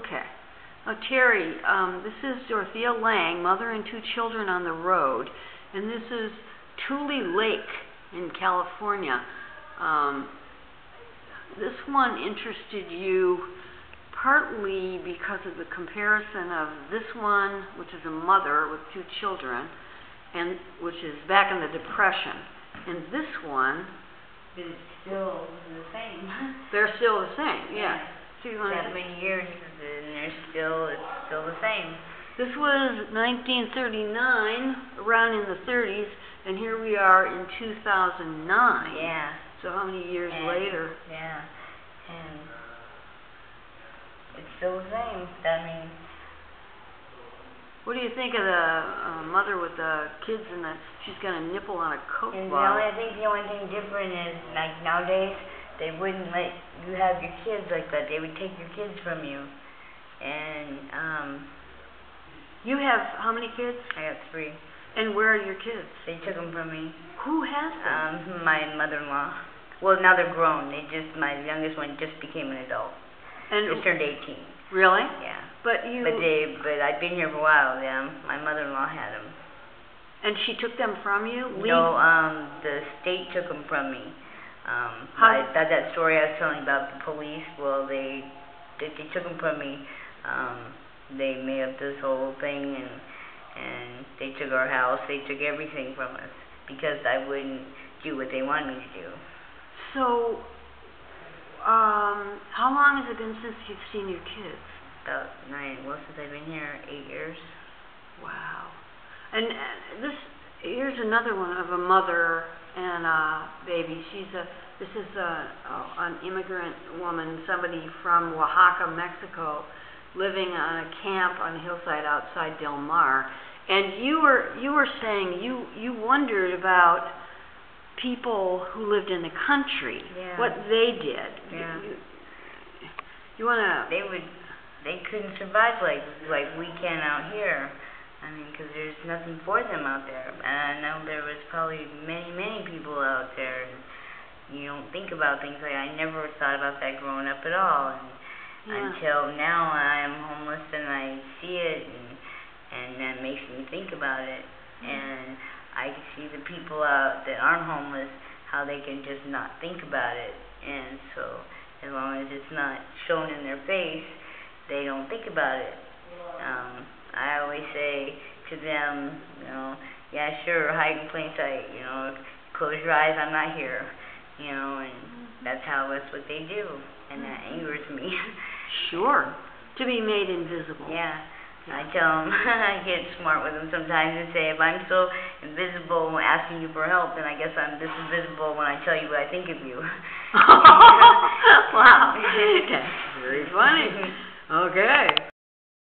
Okay. Oh, Terry, this is Dorothea Lange, mother and two children on the road, and this is Tule Lake in California. This one interested you partly because of the comparison of this one, which is a mother with two children, and which is back in the Depression, and this one is still the same. They're still the same, yeah. 7 years, and it's still the same. This was 1939, around in the 30s, and here we are in 2009. Yeah. So how many years later? Yeah. And it's still the same. I mean, what do you think of the mother with the kids and that she's got a nipple on a Coke bottle? I think the only thing different is, like, nowadays they wouldn't let you have your kids like that. They would take your kids from you. And you have how many kids? I have 3. And where are your kids? They took them from me. Who has them? My mother-in-law. Well, now they're grown. My youngest one just became an adult. And just turned 18. Really? Yeah. But I've been here for a while. Yeah, my mother-in-law had them. And she took them from you? No, the state took them from me. That story I was telling about the police. Well, they took them from me. They made up this whole thing, and they took our house. They took everything from us because I wouldn't do what they wanted me to do. So, how long has it been since you've seen your kids? About 9. Well, since I've been here, 8 years. Wow. And here's another one of a mother and a baby. This is an immigrant woman, somebody from Oaxaca, Mexico, living on a camp on a hillside outside Del Mar. And you were saying you wondered about people who lived in the country, what they did. Yeah. You wanna? They couldn't survive like we can out here. I mean, because there's nothing for them out there. And I know there was probably many, many people out there. And you don't think about things like I never thought about that growing up at all. And until now, I'm homeless and I see it, and that makes me think about it. Mm-hmm. And I see the people out that aren't homeless, how they can just not think about it. And so, as long as it's not shown in their face, they don't think about it. I always say to them, you know, yeah, sure, hide in plain sight, you know, close your eyes, I'm not here, you know, and that's what they do, and that angers me. Sure, to be made invisible. Yeah, I tell them, I get smart with them sometimes and say, if I'm so invisible when asking you for help, then I guess I'm this invisible when I tell you what I think of you. Wow, that's very funny. Okay.